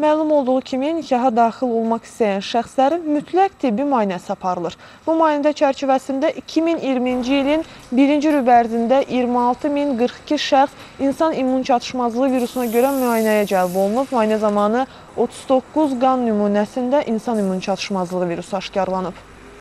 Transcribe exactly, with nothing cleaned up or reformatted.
Məlum olduğu kimi nikaha daxil olmaq istəyən şəxslərin mütləq tibbi müayinəsi aparılır. Bu müayinə çərçivəsində iki min iyirminci ilin birinci rübə ərzində iyirmi altı min qırx iki şəxs insan immun çatışmazlığı virusuna görə müayinəyə cəlb olunub. Müayinə zamanı otuz doqquz qan nümunəsində insan immun çatışmazlığı virusu aşkarlanıb.